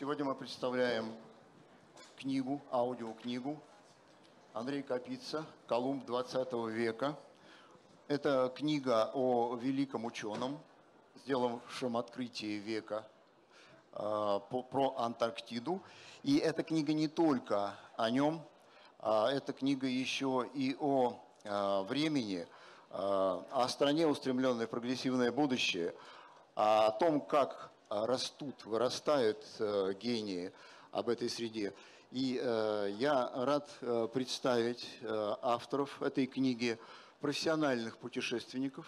Сегодня мы представляем книгу, аудиокнигу Андрея Капица «Колумб 20 века». Это книга о великом ученом, сделавшем открытие века про Антарктиду. И эта книга не только о нем, а эта книга еще и о времени, о стране, устремленной в прогрессивное будущее, о том, как растут, вырастают гении об этой среде. И я рад представить авторов этой книги, профессиональных путешественников,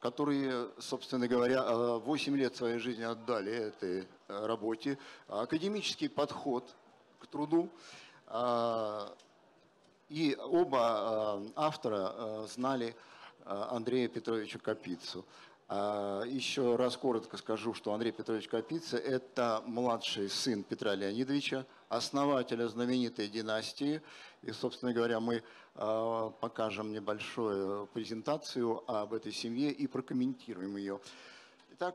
которые, собственно говоря, 8 лет своей жизни отдали этой работе. Академический подход к труду. И оба автора знали Андрея Петровича Капицу. Еще раз коротко скажу, что Андрей Петрович Капица – это младший сын Петра Леонидовича, основателя знаменитой династии. И, собственно говоря, мы покажем небольшую презентацию об этой семье и прокомментируем ее. Итак,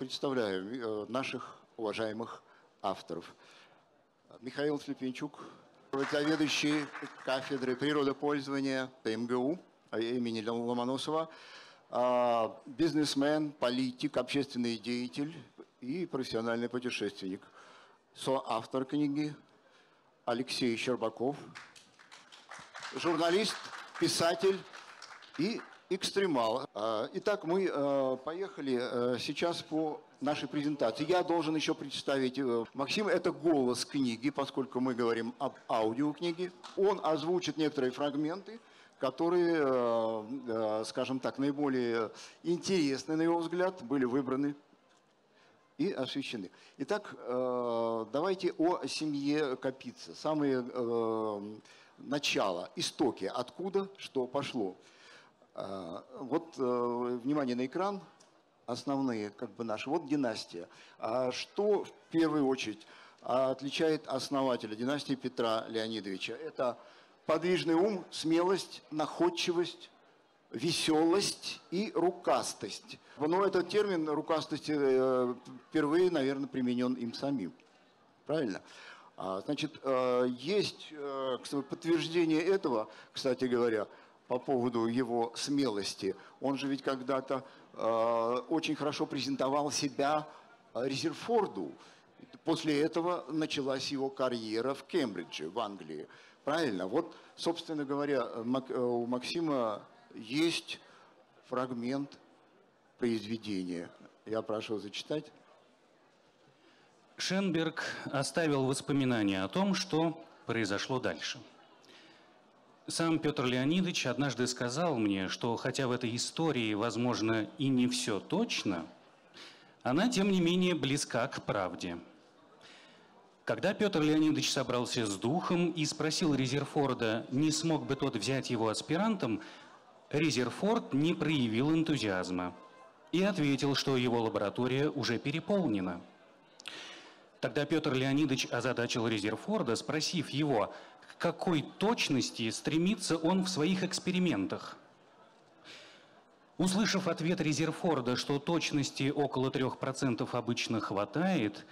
представляю наших уважаемых авторов. Михаил Слипенчук, заведующий кафедрой природопользования ПМГУ имени Ломоносова, бизнесмен, политик, общественный деятель и профессиональный путешественник. Соавтор книги Алексей Щербаков, журналист, писатель и экстремал. Итак, мы поехали сейчас по нашей презентации. Я должен еще представить Максима. Это голос книги, поскольку мы говорим об аудиокниге. Он озвучит некоторые фрагменты, которые, скажем так, наиболее интересны, на его взгляд, были выбраны и освещены. Итак, давайте о семье Капица. Самые начало, истоки, откуда что пошло. Вот, внимание на экран, основные как бы наши. Вот династия. Что в первую очередь отличает основателя династии Петра Леонидовича? Это подвижный ум, смелость, находчивость, веселость и рукастость. Но этот термин рукастость впервые, наверное, применен им самим. Правильно? Значит, есть подтверждение этого, кстати говоря, по поводу его смелости. Он же ведь когда-то очень хорошо презентовал себя Резерфорду. После этого началась его карьера в Кембридже, в Англии. Правильно. Вот, собственно говоря, у Максима есть фрагмент произведения. Я прошу зачитать. Шенберг оставил воспоминания о том, что произошло дальше. Сам Петр Леонидович однажды сказал мне, что хотя в этой истории, возможно, и не все точно, она, тем не менее, близка к правде. Когда Петр Леонидович собрался с духом и спросил Резерфорда, не смог бы тот взять его аспирантом, Резерфорд не проявил энтузиазма и ответил, что его лаборатория уже переполнена. Тогда Петр Леонидович озадачил Резерфорда, спросив его, к какой точности стремится он в своих экспериментах. Услышав ответ Резерфорда, что точности около 3% обычно хватает,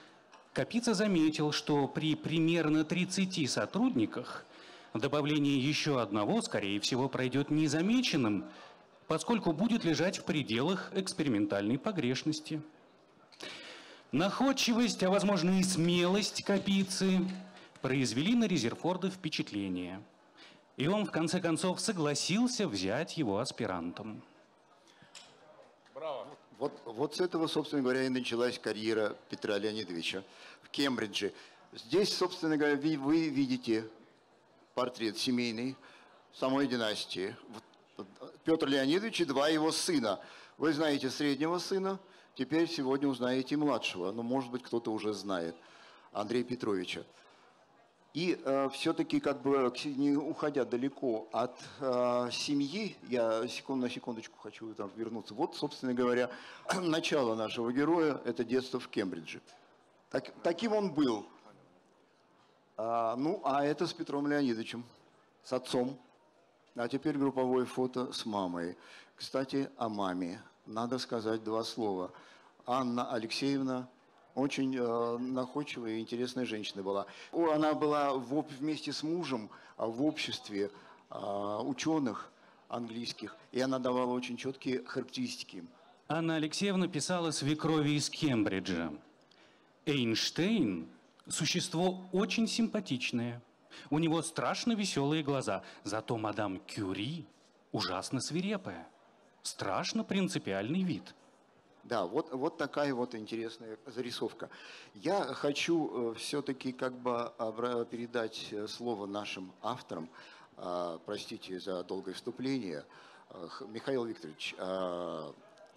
Капица заметил, что при примерно 30 сотрудниках добавление еще одного, скорее всего, пройдет незамеченным, поскольку будет лежать в пределах экспериментальной погрешности. Находчивость, а возможно и смелость Капицы произвели на Резерфорда впечатление, и он в конце концов согласился взять его аспирантом. Браво! Вот с этого, собственно говоря, и началась карьера Петра Леонидовича в Кембридже. Здесь, собственно говоря, вы видите портрет семейный самой династии. Петр Леонидович и два его сына. Вы знаете среднего сына, теперь сегодня узнаете младшего. Но, может быть, кто-то уже знает Андрея Петровича. И все-таки, как бы не уходя далеко от семьи, я на секундочку хочу там вернуться. Вот, собственно говоря, начало нашего героя – это детство в Кембридже. Таким он был. А это с Петром Леонидовичем, с отцом. А теперь групповое фото с мамой. Кстати, о маме. Надо сказать два слова. Анна Алексеевна Очень находчивая и интересная женщина была. Она была вместе с мужем в обществе ученых английских, и она давала очень четкие характеристики. Анна Алексеевна писала свекрови из Кембриджа. Эйнштейн – существо очень симпатичное. У него страшно веселые глаза, зато мадам Кюри ужасно свирепая. Страшно принципиальный вид. Да, вот такая вот интересная зарисовка. Я хочу все-таки как бы передать слово нашим авторам. Простите за долгое вступление. Михаил Викторович,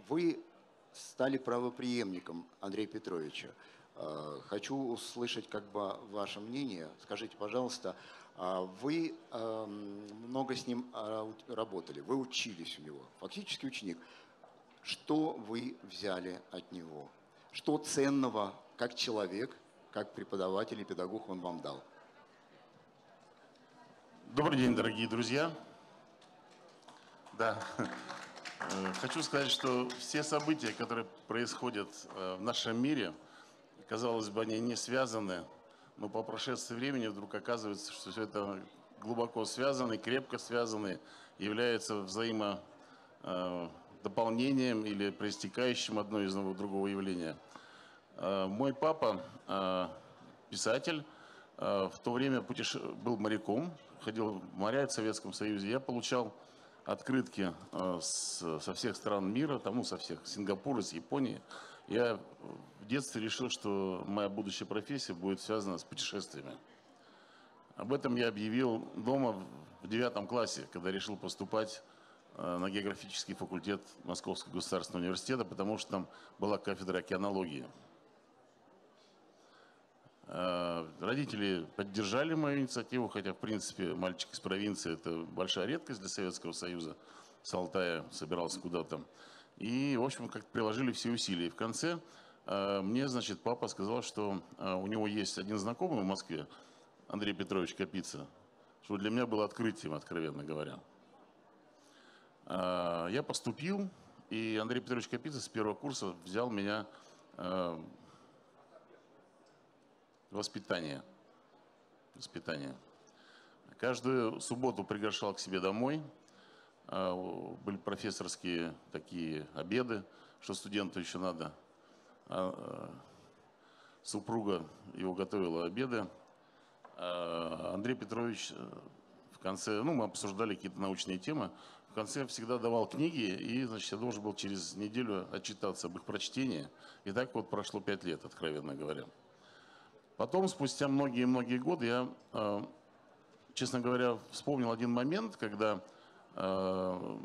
вы стали правопреемником Андрея Петровича. Хочу услышать как бы ваше мнение. Скажите, пожалуйста, вы много с ним работали, вы учились у него, фактически ученик. Что вы взяли от него? Что ценного как человек, как преподаватель и педагог он вам дал? Добрый день, дорогие друзья. Да. Хочу сказать, что все события, которые происходят в нашем мире, казалось бы, они не связаны, но по прошествии времени вдруг оказывается, что все это глубоко связано, крепко связано, является взаимодополнением или проистекающим одно из другого явления. Мой папа, писатель, в то время был моряком, ходил в моря в Советском Союзе. Я получал открытки со всех стран мира, со всех, Сингапура, с Японии. Я в детстве решил, что моя будущая профессия будет связана с путешествиями. Об этом я объявил дома в 9 классе, когда решил поступать на географический факультет Московского государственного университета, потому что там была кафедра океанологии. Родители поддержали мою инициативу, хотя, в принципе, мальчик из провинции – это большая редкость для Советского Союза. С Алтая собирался куда-то. И, в общем, как-то приложили все усилия. И в конце мне, значит, папа сказал, что у него есть один знакомый в Москве, Андрей Петрович Капица, что для меня было открытием, откровенно говоря. Я поступил, и Андрей Петрович Капица с первого курса взял меня воспитание. Каждую субботу приглашал к себе домой. Были профессорские такие обеды, что студенту еще надо. Супруга его готовила обеды. Андрей Петрович в конце, мы обсуждали какие-то научные темы, в конце всегда давал книги, и, значит, я должен был через неделю отчитаться об их прочтении. И так вот прошло 5 лет, откровенно говоря. Потом, спустя многие-многие годы, я, честно говоря, вспомнил один момент, когда в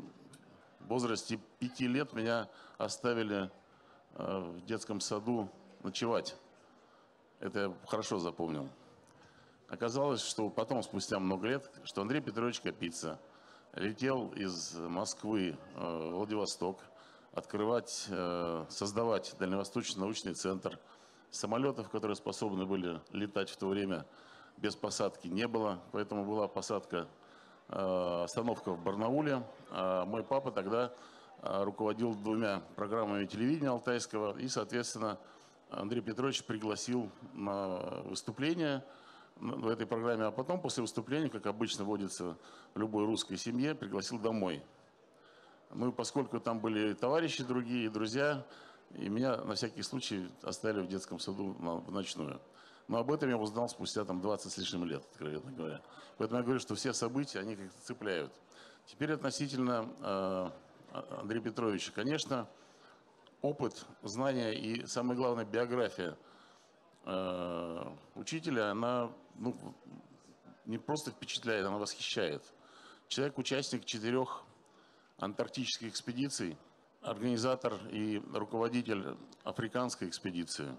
возрасте 5 лет меня оставили в детском саду ночевать. Это я хорошо запомнил. Оказалось, что потом, спустя много лет, что Андрей Петрович Капица летел из Москвы в Владивосток открывать, создавать Дальневосточный научный центр. Самолетов, которые способны были летать в то время, без посадки не было, поэтому была посадка, остановка в Барнауле. Мой папа тогда руководил 2 программами телевидения алтайского, и, соответственно, Андрей Петрович пригласил на выступление в этой программе, а потом после выступления, как обычно водится в любой русской семье, пригласил домой. Ну и поскольку там были товарищи другие, друзья, и меня на всякий случай оставили в детском саду в ночную. Но об этом я узнал спустя 20 с лишним лет, откровенно говоря. Поэтому я говорю, что все события, они как-то цепляют. Теперь относительно Андрея Петровича. Конечно, опыт, знания и, самое главное, биография учителя, она не просто впечатляет, она восхищает. Человек – участник 4 антарктических экспедиций, организатор и руководитель африканской экспедиции.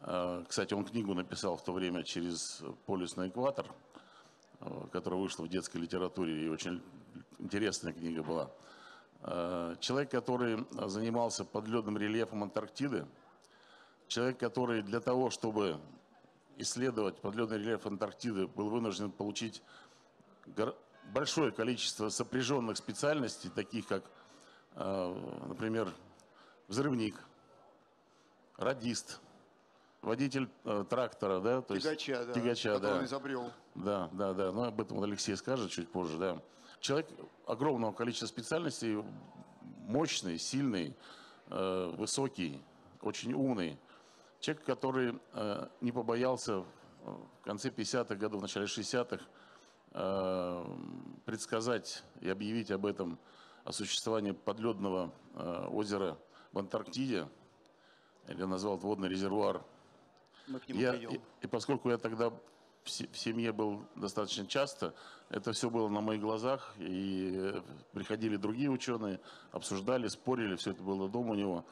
Кстати, он книгу написал в то время «Через полюс на экватор», которая вышла в детской литературе, и очень интересная книга была. Человек, который занимался подледным рельефом Антарктиды. Человек, который для того, чтобы исследовать подледный рельеф Антарктиды, был вынужден получить большое количество сопряженных специальностей, таких как, например, взрывник, радист, водитель трактора, да, то тягача, есть, да, тягача, который да. изобрел. Да, да, да, но об этом Алексей скажет чуть позже, да. Человек огромного количества специальностей, мощный, сильный, высокий, очень умный. Человек, который не побоялся в конце 50-х годов, в начале 60-х предсказать и объявить об этом о существовании подледного озера в Антарктиде. Я назвал это водный резервуар. И поскольку я тогда в семье был достаточно часто, это все было на моих глазах. И приходили другие ученые, обсуждали, спорили, все это было дома у него.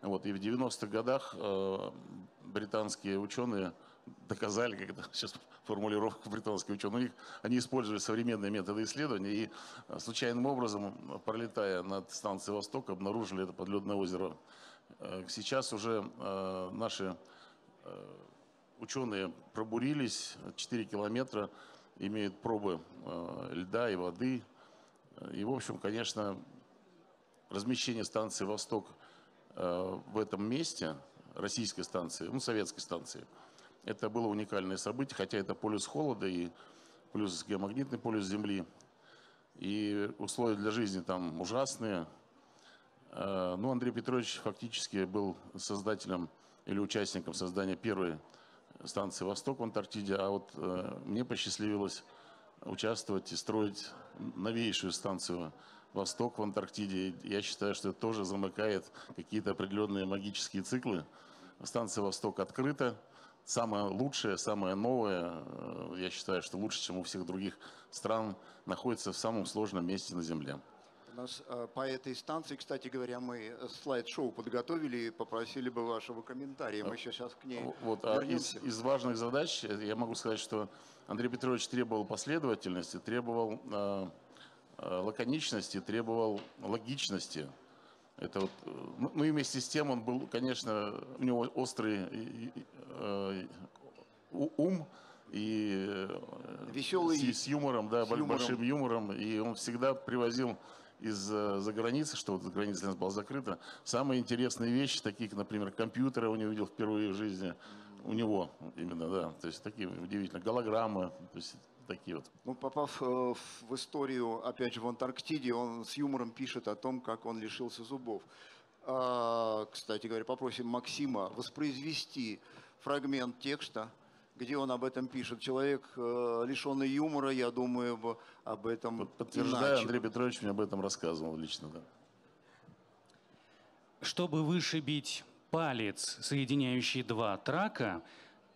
Вот, и в 90-х годах британские ученые доказали, когда сейчас формулировка британских ученых, они использовали современные методы исследования и случайным образом, пролетая над станцией Восток, обнаружили это подледное озеро. Сейчас уже наши ученые пробурились, 4 километра имеют пробы льда и воды. И, в общем, конечно, размещение станции Восток в этом месте, российской станции, ну, советской станции, это было уникальное событие, хотя это полюс холода и плюс геомагнитный полюс Земли. И условия для жизни там ужасные. Ну, Андрей Петрович фактически был создателем или участником создания первой станции «Восток» в Антарктиде, а вот мне посчастливилось участвовать и строить новейшую станцию «Восток» в Антарктиде. Я считаю, что это тоже замыкает какие-то определенные магические циклы. Станция «Восток» открыта, самая лучшая, самая новая, я считаю, что лучше, чем у всех других стран, находится в самом сложном месте на Земле. У нас по этой станции, кстати говоря, мы слайд-шоу подготовили и попросили бы вашего комментария. Мы сейчас к ней вернемся. Из важных задач я могу сказать, что Андрей Петрович требовал последовательности, требовал лаконичности, требовал логичности. Это вот, ну и вместе с тем он был, конечно, у него острый ум. И веселый, с юмором, да, с большим юмором. И он всегда привозил из-за границы, что вот за границей для нас была закрыта, самые интересные вещи, такие, например, компьютеры у него видел впервые в жизни. У него именно, да. То есть такие удивительно. Голограммы, то есть такие вот. Ну, попав в историю, опять же, в Антарктиде, он с юмором пишет о том, как он лишился зубов. Кстати говоря, попросим Максима воспроизвести фрагмент текста, где он об этом пишет. Человек, лишенный юмора, я думаю, об этом подтверждаю, иначе. Андрей Петрович мне об этом рассказывал лично. Да. Чтобы вышибить палец, соединяющий два трака,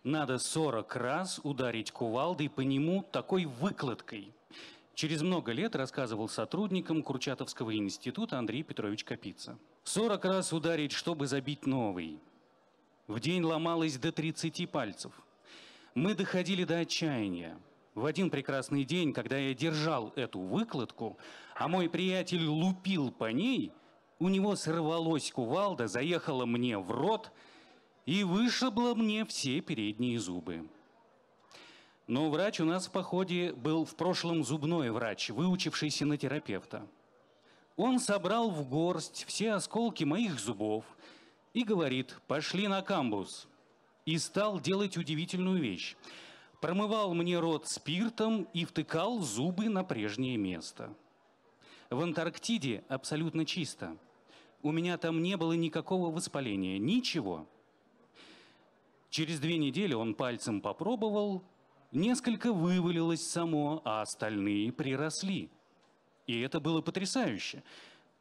надо 40 раз ударить кувалдой по нему такой выкладкой. Через много лет рассказывал сотрудникам Курчатовского института Андрей Петрович Капица. 40 раз ударить, чтобы забить новый. В день ломалось до 30 пальцев. Мы доходили до отчаяния. В один прекрасный день, когда я держал эту выкладку, а мой приятель лупил по ней, у него сорвалась кувалда, заехала мне в рот и вышибла мне все передние зубы. Но врач у нас в походе был в прошлом зубной врач, выучившийся на терапевта. Он собрал в горсть все осколки моих зубов и говорит: «Пошли на камбус». И стал делать удивительную вещь. Промывал мне рот спиртом и втыкал зубы на прежнее место. В Антарктиде абсолютно чисто. У меня там не было никакого воспаления, ничего. Через 2 недели он пальцем попробовал, несколько вывалилось само, а остальные приросли. И это было потрясающе.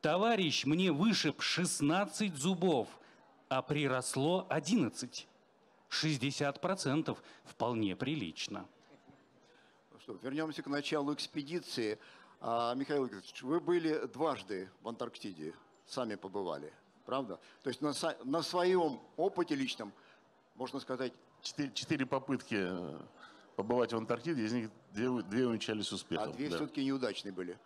Товарищ мне вышиб 16 зубов, а приросло 11. 60% вполне прилично. Что, вернемся к началу экспедиции. Михаил Игоревич, вы были дважды в Антарктиде, сами побывали, правда? То есть на своем опыте личном, можно сказать... 4 попытки побывать в Антарктиде, из них 2 увенчались успехом. А 2 да. все-таки неудачные были.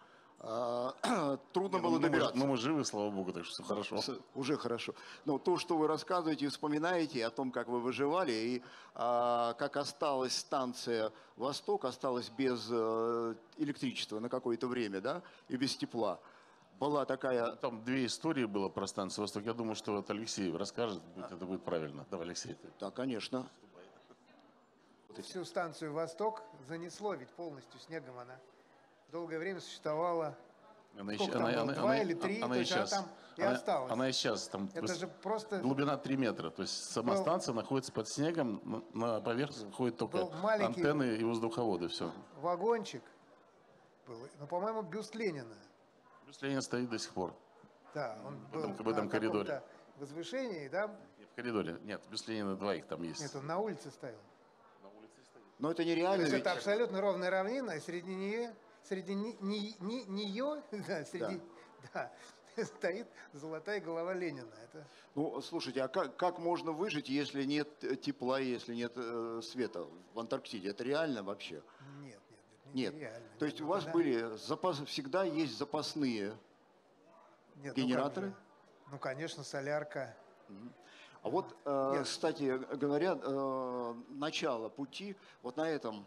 Трудно было добираться. Но мы живы, слава богу, так что все хорошо. Уже хорошо. Но то, что вы рассказываете и вспоминаете о том, как вы выживали, и как осталась станция «Восток», осталась без электричества на какое-то время, да, и без тепла. была такая... Там две истории было про станцию Восток. Я думаю, что вот Алексей расскажет, это будет правильно. Давай, Алексей. Да, конечно. Всю станцию Восток занесло, ведь полностью снегом она. Долгое время существовала... Она и сейчас там это же просто... глубина 3 метра. То есть сама станция находится под снегом, на поверхность ходят только антенны и воздуховоды. Все. Вагончик был. Ну, по-моему, бюст Ленина. Бюст Ленина стоит до сих пор. Да, он был в этом коридоре. Возвышении, да? Нет, в коридоре. Нет, бюст Ленина двоих там есть. Нет, он на улице стоял. Но это нереально. Ведь... Это абсолютно ровная равнина, и среди нее... Среди нее стоит золотая голова Ленина. Это... Ну, слушайте, а как можно выжить, если нет тепла, если нет света в Антарктиде? Это реально вообще? Нет, нет, нереально. То есть у вас были всегда есть запасные генераторы? Ну, конечно, солярка. А вот, кстати говоря, начало пути вот на этом...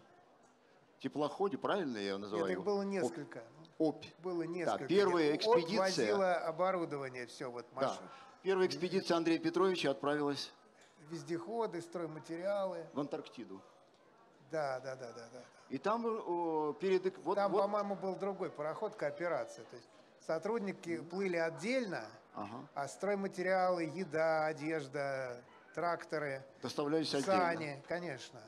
Теплоходе, правильно я его называю? Нет, их было несколько. Опь. Было несколько. Да, первая экспедиция... Опь возила оборудование, все, вот Маша. Да. Первая экспедиция Андрея Петровича отправилась... Вездеходы, стройматериалы. В Антарктиду. Да. И там перед... Вот, там, вот... по-моему, был другой пароход, кооперация. То есть сотрудники плыли отдельно, а стройматериалы, еда, одежда, тракторы... Доставлялись отдельно. Сани, конечно.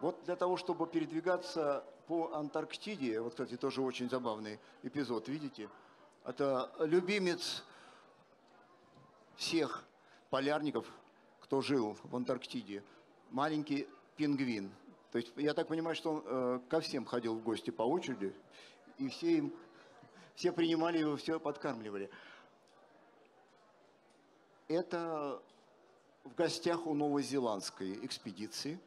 Вот для того, чтобы передвигаться по Антарктиде, вот, кстати, тоже очень забавный эпизод, видите? Это любимец всех полярников, кто жил в Антарктиде, маленький пингвин. То есть, я так понимаю, что он ко всем ходил в гости по очереди, и все принимали его, все подкармливали. Это в гостях у новозеландской экспедиции.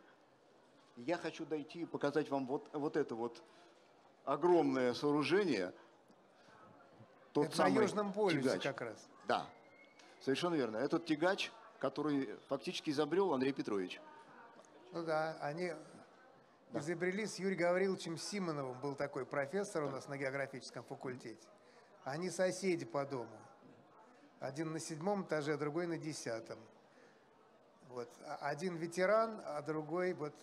Я хочу дойти и показать вам вот это вот огромное сооружение. Тот это самый на Южном полюсе тягач. Как раз. Да, совершенно верно. Этот тягач, который фактически изобрел Андрей Петрович. Ну да, они изобрели с Юрием Гавриловичем Симоновым, был такой профессор у нас на географическом факультете. Они соседи по дому. Один на 7-м этаже, а другой на 10-м. Вот. Один ветеран, а другой вот...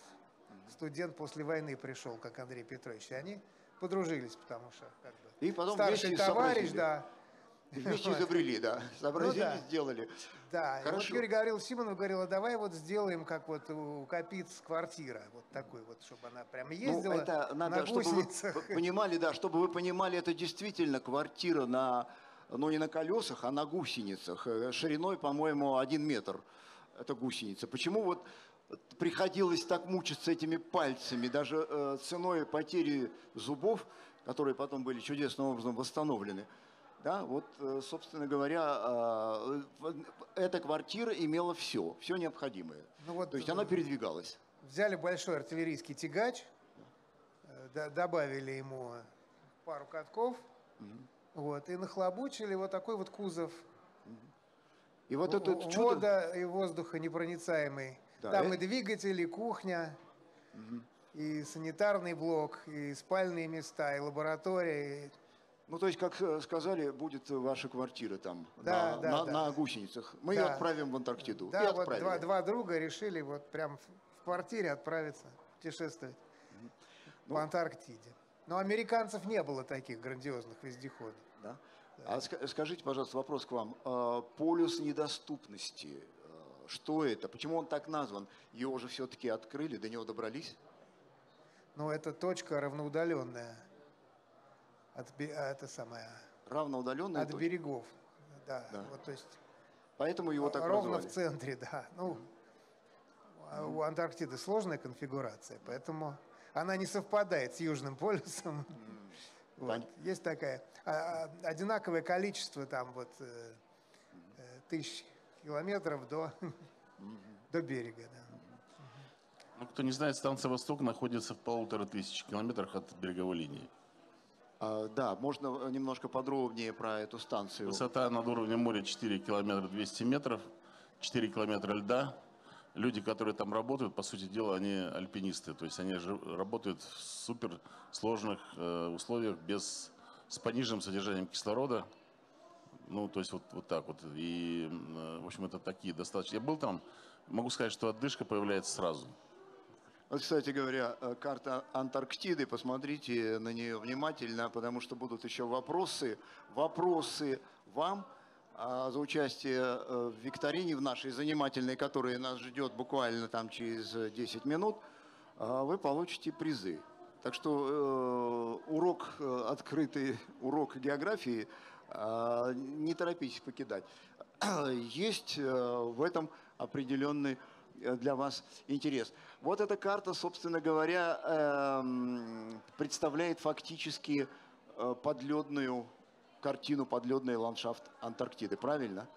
Студент после войны пришел, как Андрей Петрович, и они подружились, потому что как бы, и потом старший товарищ, да. И вместе изобрели, да, сообразили, ну, да. Сделали. Да, хорошо. И вот Юрий Гаврилов Симонов говорил, а давай вот сделаем, как вот у Капицы квартира, вот такой вот, чтобы она прям ездила, ну, это надо, на гусеницах. Чтобы вы понимали, да, чтобы вы понимали, это действительно квартира на, ну не на колесах, а на гусеницах, шириной, по-моему, 1 метр, это гусеница. Почему вот... Приходилось так мучиться этими пальцами, даже ценой потери зубов, которые потом были чудесным образом восстановлены. Да, вот, собственно говоря, эта квартира имела все необходимое. Ну, вот. То есть она передвигалась. Взяли большой артиллерийский тягач, добавили ему пару катков, вот, и нахлобучили вот такой вот кузов. И вот этот чудо... Вода и воздуха непроницаемый. Да, там и двигатель, и кухня, и санитарный блок, и спальные места, и лаборатория. Ну, то есть, как сказали, будет ваша квартира там, на гусеницах. Мы ее отправим в Антарктиду. Да, вот два друга решили вот прям в квартире отправиться, путешествовать по Антарктиде. Но американцев не было таких грандиозных вездеходов. Да? Да. А скажите, пожалуйста, вопрос к вам. Полюс недоступности. Что это? Почему он так назван? Его же все-таки открыли, до него добрались? Ну, это точка равноудаленная. Равноудаленная от берегов. Да. Вот, то есть, поэтому его так ровно назвали. В центре, да. Ну, у Антарктиды сложная конфигурация, поэтому она не совпадает с Южным полюсом. Вот. Есть такая. Одинаковое количество там вот тысяч... километров до берега. Да. Ну, кто не знает, станция Восток находится в 1500 километрах от береговой линии. Да, можно немножко подробнее про эту станцию. Высота над уровнем моря 4 километра 200 метров, 4 километра льда. Люди, которые там работают, по сути дела, они альпинисты. То есть они работают в суперсложных условиях без с пониженным содержанием кислорода. Ну, то есть вот так вот. И, в общем, это такие достаточно... Я был там, могу сказать, что отдышка появляется сразу. Вот, кстати говоря, карта Антарктиды, посмотрите на нее внимательно, потому что будут еще вопросы. Вопросы вам за участие в викторине в нашей занимательной, которая нас ждет буквально там через 10 минут, вы получите призы. Так что урок открытый, урок географии, не торопитесь покидать. Есть в этом определенный для вас интерес. Вот эта карта, собственно говоря, представляет фактически подледную картину, подледный ландшафт Антарктиды, правильно?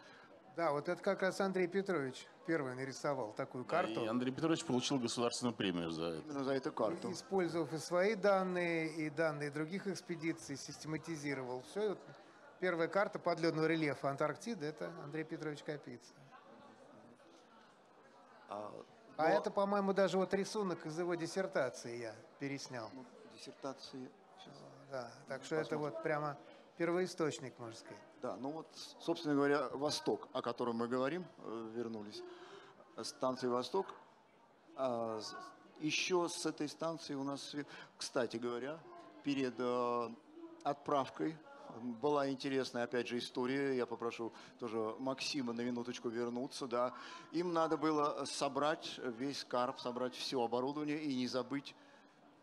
Да, вот это как раз Андрей Петрович первый нарисовал такую карту. И Андрей Петрович получил государственную премию за это. Именно за эту карту. Использовав и свои данные, и данные других экспедиций, систематизировал все. Первая карта подледного рельефа Антарктиды – это Андрей Петрович Капица. А это, по-моему, даже вот рисунок из его диссертации я переснял. Ну, диссертации. Сейчас. Да, так ну, что посмотрим. Это вот прямо первоисточник, можно сказать. Да, ну вот, собственно говоря, Восток, о котором мы говорим, вернулись. Станция Восток. Еще с этой станции у нас, кстати говоря, перед отправкой была интересная, опять же, история. Я попрошу тоже Максима на минуточку вернуться. Да. Им надо было собрать весь карп, собрать все оборудование и не забыть,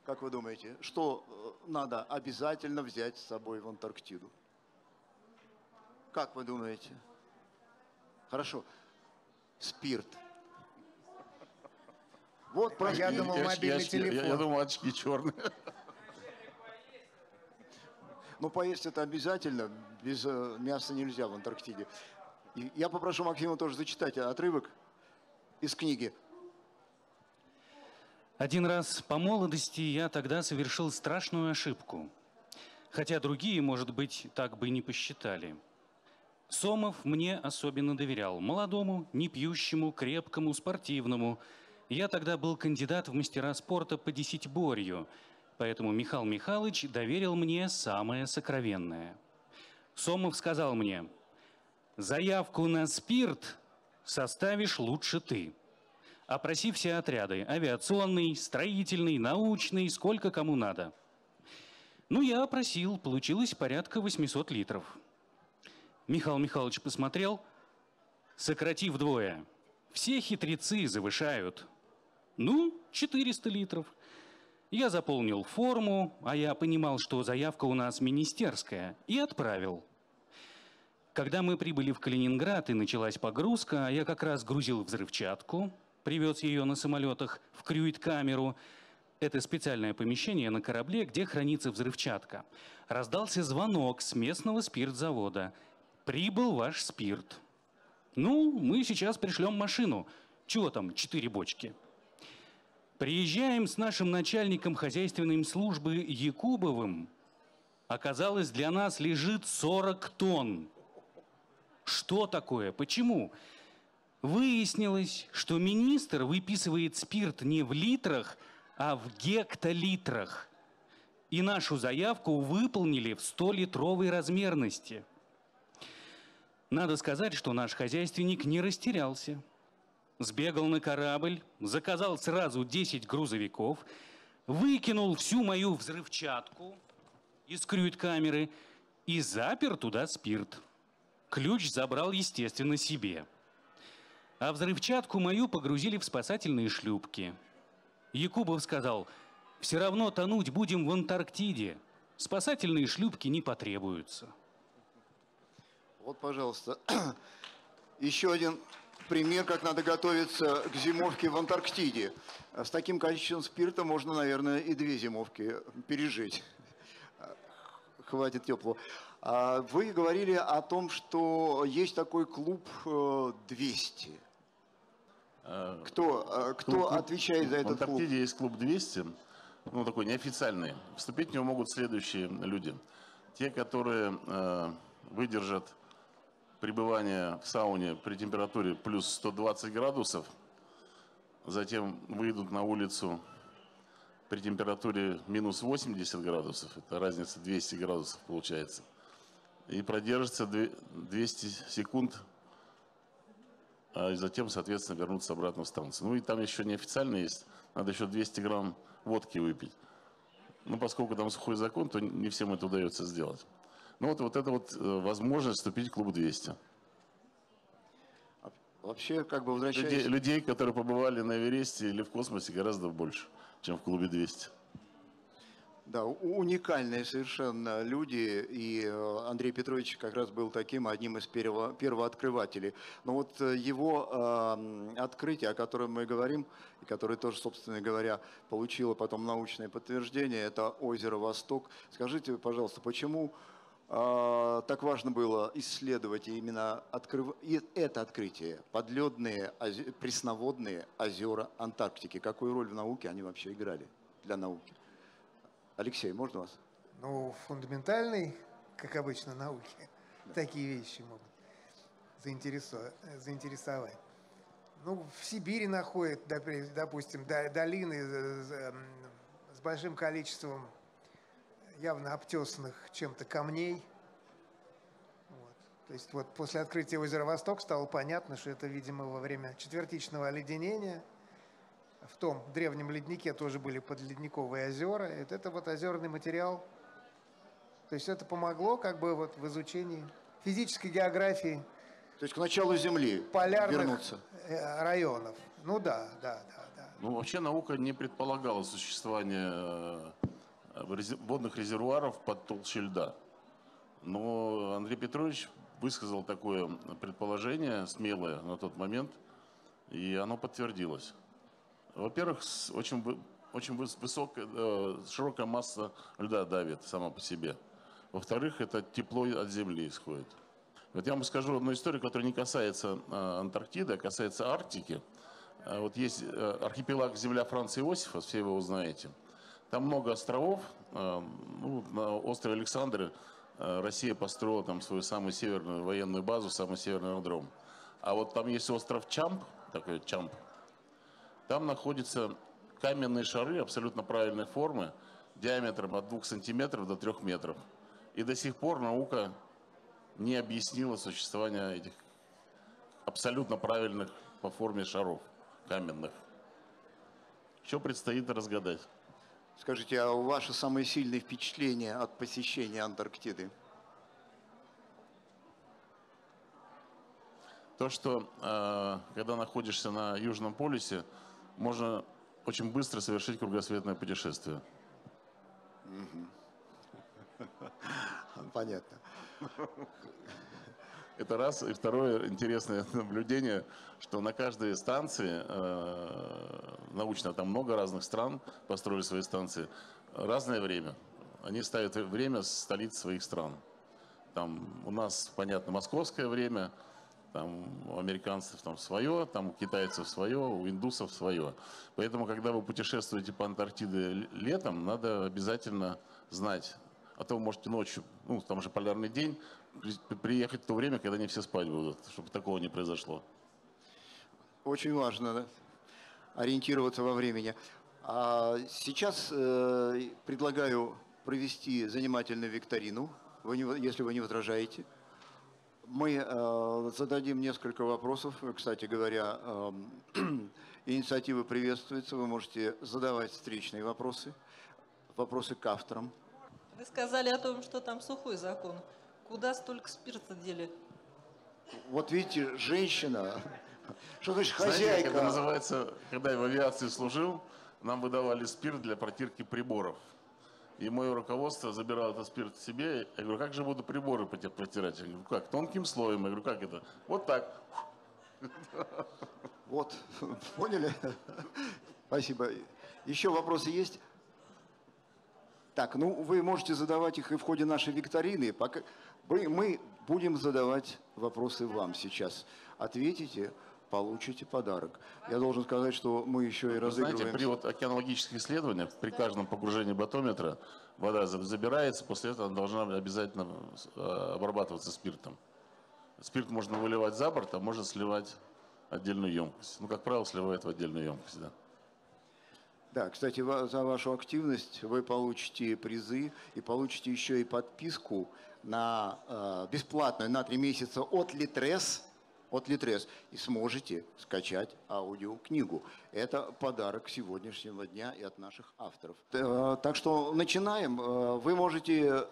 как вы думаете, что надо обязательно взять с собой в Антарктиду? Как вы думаете? Хорошо. Спирт. Вот, про я думал, мобильный телефон. Я думал, очки черные. Но поесть это обязательно, без мяса нельзя в Антарктиде. И я попрошу Максима тоже зачитать отрывок из книги. Один раз по молодости я тогда совершил страшную ошибку, хотя другие, может быть, так бы и не посчитали. Сомов мне особенно доверял, молодому, непьющему, крепкому, спортивному. Я тогда был кандидат в мастера спорта по десятиборью. Поэтому Михаил Михайлович доверил мне самое сокровенное. Сомов сказал мне: «Заявку на спирт составишь лучше ты. Опроси все отряды – авиационный, строительный, научный, сколько кому надо». Ну, я опросил, получилось порядка 800 литров. Михаил Михайлович посмотрел: «Сократи вдвое. Все хитрецы завышают. Ну, 400 литров». Я заполнил форму, а я понимал, что заявка у нас министерская, и отправил. Когда мы прибыли в Калининград и началась погрузка, я как раз грузил взрывчатку, привез ее на самолетах в крюит-камеру. Это специальное помещение на корабле, где хранится взрывчатка. Раздался звонок с местного спиртзавода. «Прибыл ваш спирт». «Ну, мы сейчас пришлем машину. Чего там, 4 бочки?» Приезжаем с нашим начальником хозяйственной службы Якубовым. Оказалось, для нас лежит 40 тонн. Что такое? Почему? Выяснилось, что министр выписывает спирт не в литрах, а в гектолитрах. И нашу заявку выполнили в 100-литровой размерности. Надо сказать, что наш хозяйственник не растерялся. Сбегал на корабль, заказал сразу 10 грузовиков, выкинул всю мою взрывчатку из крюит-камеры и запер туда спирт. Ключ забрал, естественно, себе. А взрывчатку мою погрузили в спасательные шлюпки. Якубов сказал: «Все равно тонуть будем в Антарктиде. Спасательные шлюпки не потребуются». Вот, пожалуйста, еще один... пример, как надо готовиться к зимовке в Антарктиде. С таким количеством спирта можно, наверное, и 2 зимовки пережить. Хватит теплого. Вы говорили о том, что есть такой клуб 200. Кто отвечает за этот клуб? В Антарктиде есть клуб 200, ну такой неофициальный. Вступить в него могут следующие люди. Те, которые выдержат пребывание в сауне при температуре плюс 120 градусов, затем выйдут на улицу при температуре минус 80 градусов, это разница 200 градусов получается, и продержится 200 секунд, а затем, соответственно, вернуться обратно в станцию. Ну и там еще неофициально есть, надо еще 200 грамм водки выпить. Ну, поскольку там сухой закон, то не всем это удается сделать. Ну вот это вот возможность вступить в клуб 200. Вообще, как бы возвращаясь... Людей, которые побывали на Эвересте или в космосе, гораздо больше, чем в клубе 200. Да, уникальные совершенно люди, и Андрей Петрович как раз был таким одним из первооткрывателей. Но вот его открытие, о котором мы говорим, и которое тоже, собственно говоря, получило потом научное подтверждение, это озеро Восток. Скажите, пожалуйста, почему так важно было исследовать именно это открытие, подледные пресноводные озера Антарктики? Какую роль в науке они вообще играли для науки? Алексей, можно вас? Ну, фундаментальной, как обычно, науке, да, такие вещи могут заинтересовать. Ну, в Сибири находят, допустим, долины с большим количеством явно обтесанных чем-то камней. Вот. То есть вот после открытия озера Восток стало понятно, что это, видимо, во время четвертичного оледенения. В том древнем леднике тоже были подледниковые озера. Это вот озерный материал. То есть это помогло как бы вот в изучении физической географии. То есть к началу Земли полярных вернуться. Районов. Ну да. Ну вообще наука не предполагала существование водных резервуаров под толщей льда. Но Андрей Петрович высказал такое предположение, смелое на тот момент, и оно подтвердилось. Во-первых, очень высокая, широкая масса льда давит сама по себе. Во-вторых, это тепло от Земли исходит. Вот я вам скажу одну историю, которая не касается Антарктиды, а касается Арктики. Вот есть архипелаг Земля Франца-Иосифа, все его узнаете. Там много островов. Ну, на острове Александры Россия построила там свою самую северную военную базу, самый северный аэродром. А вот там есть остров Чамп, такой Чамп. Там находятся каменные шары абсолютно правильной формы, диаметром от 2 сантиметров до 3 метров. И до сих пор наука не объяснила существование этих абсолютно правильных по форме шаров каменных. Еще предстоит разгадать. Скажите, а ваши самые сильные впечатления от посещения Антарктиды? То, что когда находишься на Южном полюсе, можно очень быстро совершить кругосветное путешествие. Понятно. Это раз. И второе интересное наблюдение, что на каждой станции, научно там много разных стран построили свои станции, разное время. Они ставят время столиц своих стран. Там у нас, понятно, московское время, там у американцев там свое, там у китайцев свое, у индусов свое. Поэтому, когда вы путешествуете по Антарктиде летом, надо обязательно знать. А то вы можете ночью, ну там же полярный день, приехать в то время, когда не все спать будут, чтобы такого не произошло. Очень важно, да? Ориентироваться во времени. А сейчас предлагаю провести занимательную викторину, если вы не возражаете. Мы зададим несколько вопросов. Кстати говоря, инициатива приветствуется. Вы можете задавать встречные вопросы, вопросы к авторам. Вы сказали о том, что там сухой закон. Куда столько спирта дели? Вот видите, женщина. Что значит хозяйка? Знаете, это называется, когда я в авиации служил, нам выдавали спирт для протирки приборов. И мое руководство забирало этот спирт себе. Я говорю, как же буду приборы протирать? Я говорю, как? Тонким слоем. Я говорю, как это? Вот так. Вот, поняли? Спасибо. Еще вопросы есть? Так, ну вы можете задавать их и в ходе нашей викторины. Пока мы будем задавать вопросы вам сейчас. Ответите, получите подарок. Я должен сказать, что мы еще и разыгрываем... Знаете, при вот океанологических исследованиях, при каждом погружении батометра вода забирается, после этого она должна обязательно обрабатываться спиртом. Спирт можно выливать за борт, а можно сливать в отдельную емкость. Ну, как правило, сливают в отдельную емкость, да. Да, кстати, за вашу активность вы получите призы и получите еще и подписку на бесплатную на 3 месяца от Litres. И сможете скачать аудиокнигу. Это подарок сегодняшнего дня и от наших авторов. Так что начинаем. Вы можете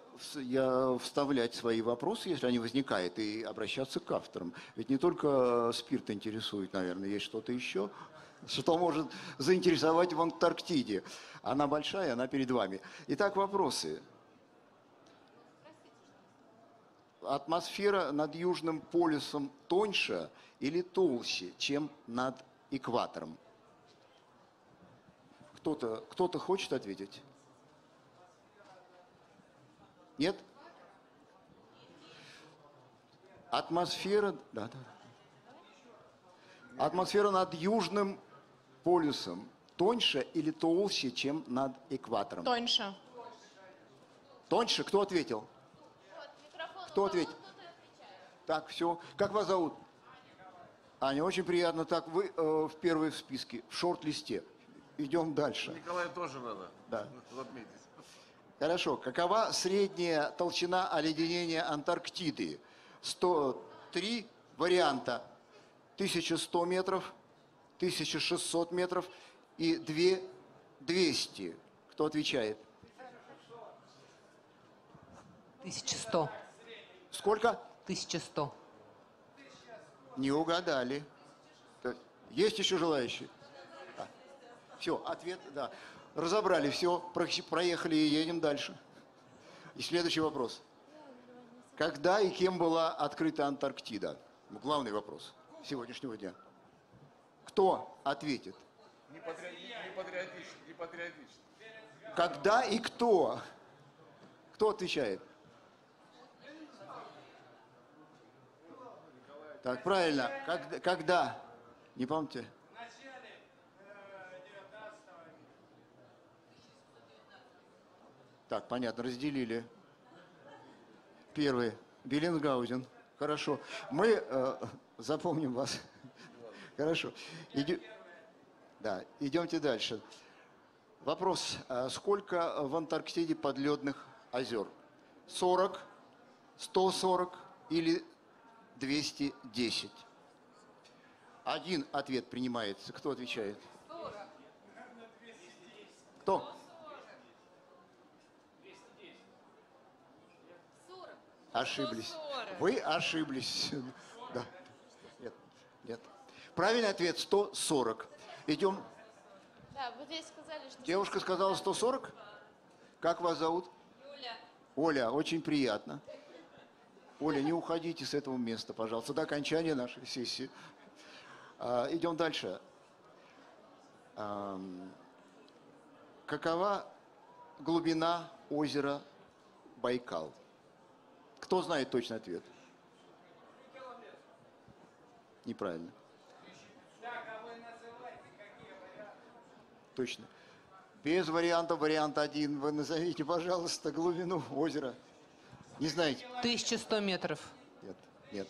вставлять свои вопросы, если они возникают, и обращаться к авторам. Ведь не только спирт интересует, наверное, есть что-то еще, что может заинтересовать в Антарктиде. Она большая, она перед вами. Итак, вопросы. Атмосфера над Южным полюсом тоньше или толще, чем над экватором? Кто-то хочет ответить? Нет? Атмосфера, да. Атмосфера над Южным полюсом тоньше или толще, чем над экватором? Тоньше. Тоньше? Кто ответил? Кто ответит? Так, все. Как вас зовут? Аня, очень приятно. Так, вы в первой в списке, в шорт-листе. Идем дальше. Николая тоже надо отметить. Хорошо. Какова средняя толщина оледенения Антарктиды? 103 варианта. 1100 метров, 1600 метров и 2200. Кто отвечает? 1100. Сколько? 1100. Не угадали. Есть еще желающие? Да. Все, ответ, да. Разобрали все, проехали и едем дальше. И следующий вопрос. Когда и кем была открыта Антарктида? Главный вопрос сегодняшнего дня. Кто ответит? Не патриотично. Когда и кто? Кто отвечает? Так, правильно. Когда? Не помните? В начале 19-го века. Так, понятно, разделили. Первый. Беллингаузен. Хорошо. Мы запомним вас. Хорошо. Идемте дальше. Вопрос. Сколько в Антарктиде подледных озер? 40, 140 или 210. Один ответ принимается. Кто отвечает? 40. Кто? 210. 40. Ошиблись. 140. Вы ошиблись. Да. Нет. Правильный ответ 140. Идем. Да, вы здесь сказали, что... Девушка сказала 140. Как вас зовут? Юля. Оля, очень приятно. Оля, не уходите с этого места, пожалуйста, до окончания нашей сессии. Идем дальше. Какова глубина озера Байкал? Кто знает точный ответ? Неправильно. Так, а вы называете, какие варианты? Точно. Без вариантов, вариант 1. Вы назовите, пожалуйста, глубину озера. Не знаете? 1100 метров. Нет,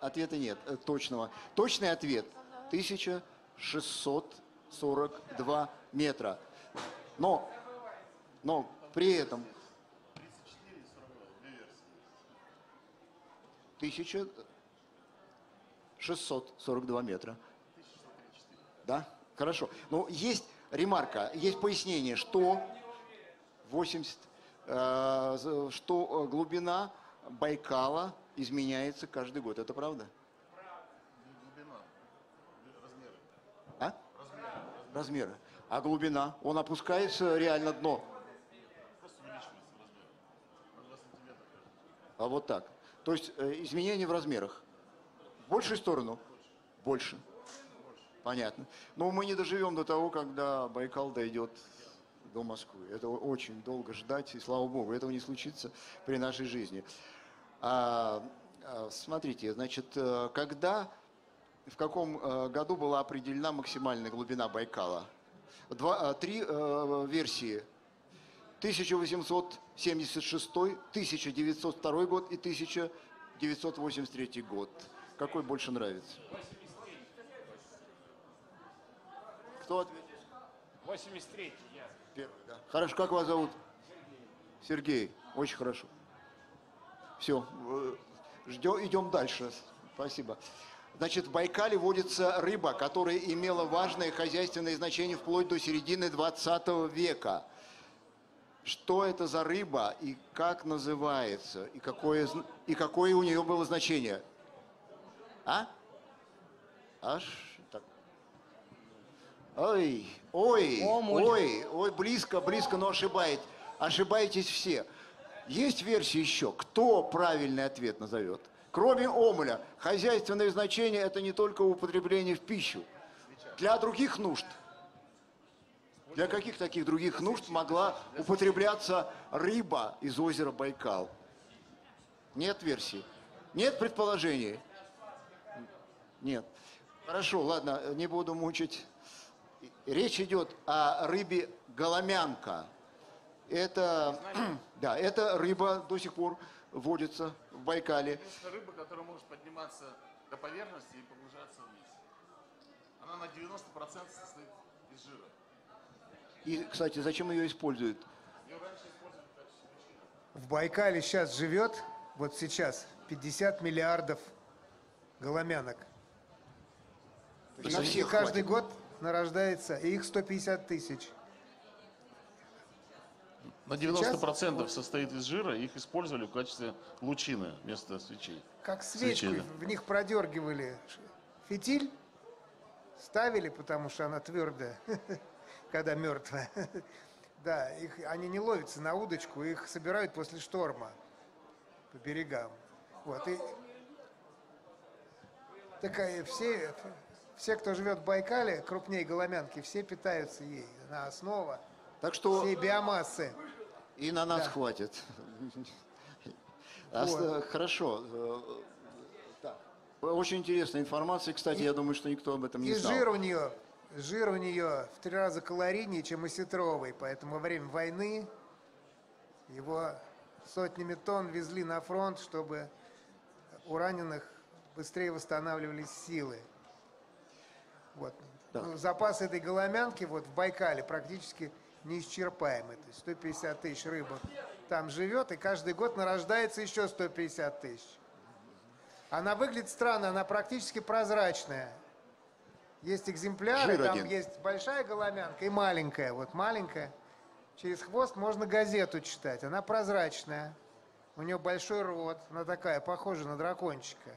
ответа нет, точного. Точный ответ 1642 метра. Но при этом... 1642 метра. Да? Хорошо. Но есть ремарка, есть пояснение, что... 80, что глубина Байкала изменяется каждый год. Это правда? Глубина. Размеры. А? Размеры. А глубина? Он опускается реально дно. Просто увеличивается размер. На 2 сантиметра. А вот так. То есть изменения в размерах. В большую сторону? Больше. Понятно. Но мы не доживем до того, когда Байкал дойдет... до Москвы. Это очень долго ждать, и слава богу, этого не случится при нашей жизни. Смотрите, значит, когда, в каком году была определена максимальная глубина Байкала? Три версии. 1876, 1902 год и 1983 год. Какой больше нравится? Кто ответил? 83-й. Первый, да. Хорошо, как вас зовут? Сергей. Сергей. Очень хорошо. Все, ждем, идем дальше. Спасибо. Значит, в Байкале водится рыба, которая имела важное хозяйственное значение вплоть до середины 20 века. Что это за рыба и как называется? И какое у нее было значение? А? Аж так. Ой, ой, ой, ой, близко, близко, но ошибает. Ошибаетесь все. Есть версия еще, кто правильный ответ назовет? Кроме омуля, хозяйственное значение – это не только употребление в пищу. Для других нужд. Для каких таких других нужд могла употребляться рыба из озера Байкал? Нет версии? Нет предположений? Нет. Хорошо, ладно, не буду мучить. Речь идет о рыбе голомянка. Это, да, эта рыба до сих пор водится в Байкале. Это рыба, которая может подниматься до поверхности и погружаться вниз. Она на 90% состоит из жира. И, кстати, зачем ее используют? Ее раньше использовали в качестве пищи. В Байкале сейчас живет, вот сейчас, 50 миллиардов голомянок. На всех каждый год нарождается, и их 150 тысяч. На 90% состоит из жира, их использовали в качестве лучины вместо свечей. Как свечку, свечи, да. В них продергивали фитиль, ставили, потому что она твердая, когда мертвая. Да, они не ловятся на удочку, их собирают после шторма по берегам. Вот, и... Так, все, кто живет в Байкале, крупнее голомянки, все питаются ей, она основа. Так что всей биомассы. И на нас, да, хватит. Вот. Хорошо. Так. Очень интересная информация. Кстати, я думаю, что никто об этом не знал. И жир у нее в 3 раза калорийнее, чем осетровый. Поэтому во время войны его сотнями тонн везли на фронт, чтобы у раненых быстрее восстанавливались силы. Вот. Да. Ну, запас этой голомянки вот в Байкале практически... неисчерпаемый. 150 тысяч рыбок там живет, и каждый год нарождается еще 150 тысяч. Она выглядит странно, она практически прозрачная. Есть экземпляры, там есть большая голомянка и маленькая. Вот маленькая. Через хвост можно газету читать. Она прозрачная. У нее большой рот. Она такая, похожа на дракончика.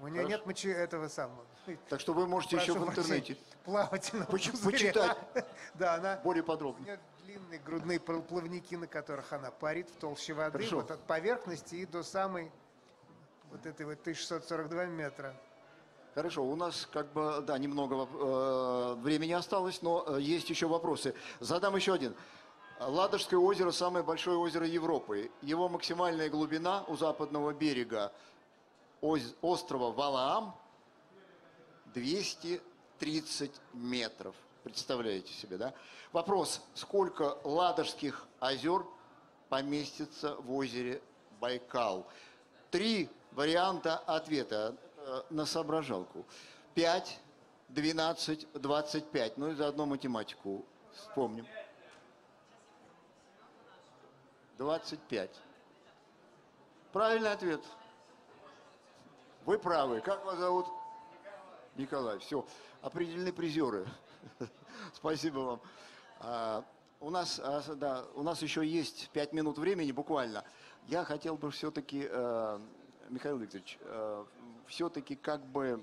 У нее нет мочи этого самого. Так что вы можете еще в интернете почитать более подробно. У нее длинные грудные плавники, на которых она парит в толще воды, вот от поверхности и до самой вот этой вот 1642 метра. Хорошо, у нас как бы, да, немного времени осталось, но есть еще вопросы. Задам еще один. Ладожское озеро – самое большое озеро Европы. Его максимальная глубина у западного берега острова Валаам 230 метров. Представляете себе, да? Вопрос, сколько ладожских озер поместится в озере Байкал? 3 варианта ответа на соображалку. 5, 12, 25. Ну и заодно математику вспомним. 25. Правильный ответ. Вы правы. Как вас зовут? Николай. Все. Определены призеры. Спасибо вам. У нас еще есть 5 минут времени буквально. Я хотел бы все-таки, Михаил Викторович, все-таки как бы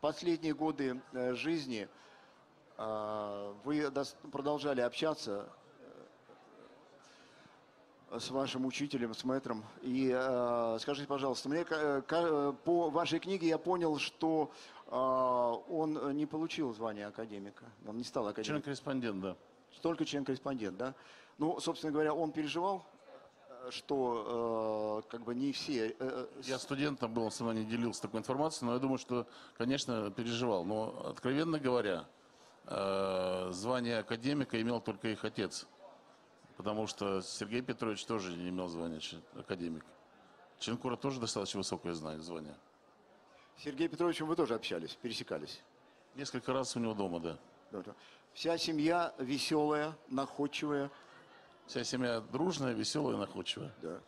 последние годы жизни вы продолжали общаться с вашим учителем, с мэтром. И скажите, пожалуйста, мне по вашей книге я понял, что он не получил звание академика. Он не стал академиком. Член-корреспондент, да. Только член-корреспондент, да. Ну, собственно говоря, он переживал, что как бы не все... Я студентом был, со мной не делился такой информацией, но я думаю, что, конечно, переживал. Но, откровенно говоря, звание академика имел только их отец. Потому что Сергей Петрович тоже не имел звания академик. Ченкура тоже достаточно высокое звание. С Сергеем Петровичем вы тоже общались, пересекались? Несколько раз у него дома, да. Вся семья веселая, находчивая. Вся семья дружная, веселая, находчивая. Да.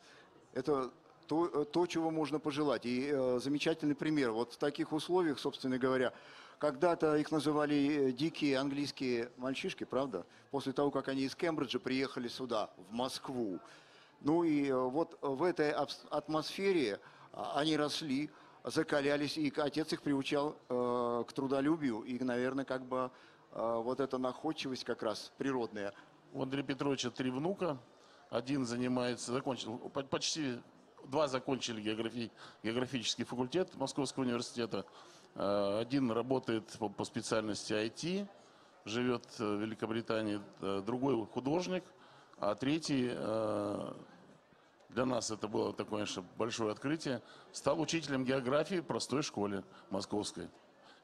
Это то, чего можно пожелать. И замечательный пример. Вот в таких условиях, собственно говоря, когда-то их называли дикие английские мальчишки, правда? После того, как они из Кембриджа приехали сюда, в Москву. Ну и вот в этой атмосфере они росли, закалялись, и отец их приучал к трудолюбию. И, наверное, как бы вот эта находчивость как раз природная. У Андрея Петровича 3 внука. Один занимается, закончил, почти 2 закончили географический факультет Московского университета. Один работает по специальности IT, живет в Великобритании, другой художник, а третий, для нас это было такое, конечно, большое открытие, стал учителем географии в простой школе московской.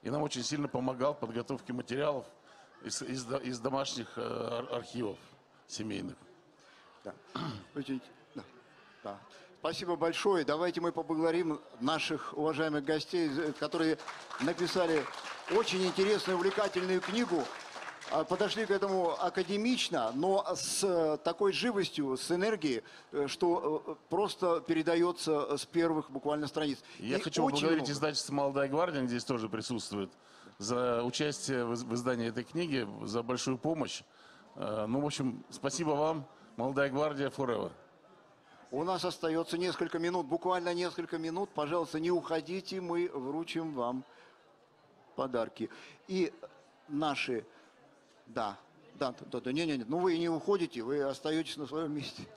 И нам очень сильно помогал в подготовке материалов из домашних архивов семейных. Да. Да. Спасибо большое. Давайте мы поблагодарим наших уважаемых гостей, которые написали очень интересную, увлекательную книгу. Подошли к этому академично, но с такой живостью, с энергией, что просто передается с первых буквально страниц. Я хочу поблагодарить издательство «Молодая гвардия», здесь тоже присутствует, за участие в издании этой книги, за большую помощь. Ну, в общем, спасибо вам, «Молодая гвардия» forever. У нас остается несколько минут, буквально несколько минут. Пожалуйста, не уходите, мы вручим вам подарки. И наши... Да, ну вы не уходите, вы остаетесь на своем месте.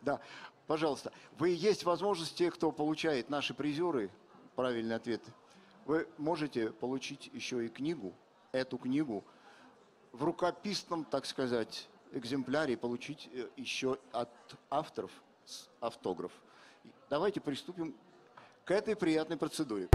Да, пожалуйста. Вы есть возможность, те, кто получает наши призеры, правильный ответ, вы можете получить еще и книгу, эту книгу, в рукописном, так сказать, экземпляре, получить еще от авторов автограф. Давайте приступим к этой приятной процедуре.